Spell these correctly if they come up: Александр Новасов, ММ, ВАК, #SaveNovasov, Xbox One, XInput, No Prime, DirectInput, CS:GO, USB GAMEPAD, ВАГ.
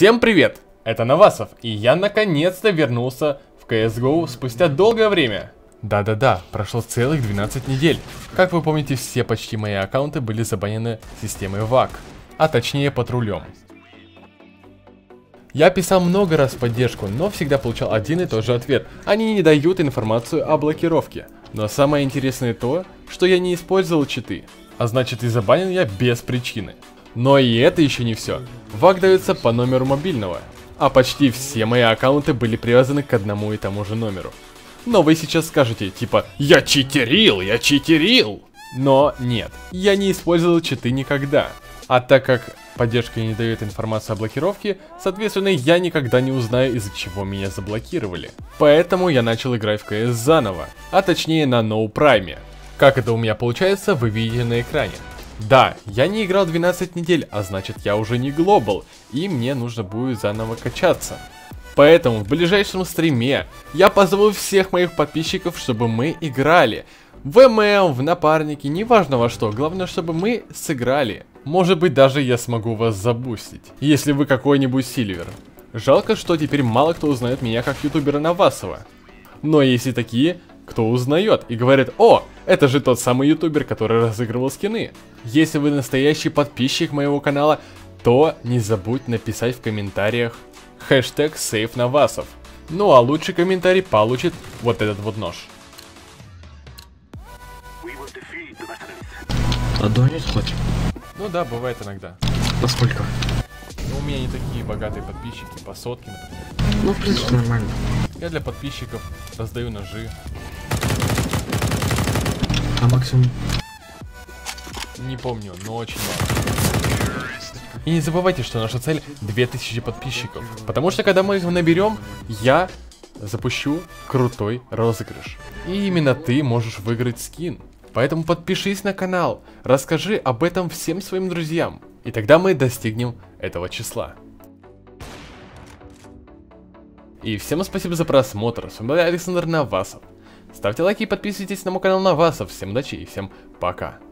Всем привет! Это Новасов, и я наконец-то вернулся в CS:GO спустя долгое время. Да-да-да, прошло целых 12 недель. Как вы помните, все почти мои аккаунты были забанены системой ВАГ, а точнее патрулем. Я писал много раз в поддержку, но всегда получал один и тот же ответ. Они не дают информацию о блокировке. Но самое интересное то, что я не использовал читы, а значит и забанен я без причины. Но и это еще не все. ВАК дается по номеру мобильного, а почти все мои аккаунты были привязаны к одному и тому же номеру. Но вы сейчас скажете, типа, я читерил! Но нет, я не использовал читы никогда. А так как поддержка не дает информацию о блокировке, соответственно, я никогда не узнаю, из-за чего меня заблокировали. Поэтому я начал играть в CS заново, а точнее на No Prime. Как это у меня получается, вы видите на экране. Да, я не играл 12 недель, а значит я уже не глобал, и мне нужно будет заново качаться. Поэтому в ближайшем стриме я позову всех моих подписчиков, чтобы мы играли. В ММ, в напарники, неважно во что, главное, чтобы мы сыграли. Может быть, даже я смогу вас забустить, если вы какой-нибудь Сильвер. Жалко, что теперь мало кто узнает меня как ютубера Новасова. Но если такие, кто узнает и говорит: «О, это же тот самый ютубер, который разыгрывал скины». Если вы настоящий подписчик моего канала, то не забудь написать в комментариях хэштег #SaveNovasov. Ну а лучший комментарий получит вот этот вот нож. Адонис хоть? Ну да, бывает иногда. Насколько? Ну, у меня не такие богатые подписчики, по сотке, например. Ну, в принципе, нормально. Я для подписчиков раздаю ножи. А максимум? Не помню, но очень мало. И не забывайте, что наша цель 2000 подписчиков. Потому что когда мы их наберем, я запущу крутой розыгрыш. И именно ты можешь выиграть скин. Поэтому подпишись на канал, расскажи об этом всем своим друзьям. И тогда мы достигнем этого числа. И всем спасибо за просмотр. С вами был Александр Новасов. Ставьте лайки и подписывайтесь на мой канал Новасов. Всем удачи и всем пока.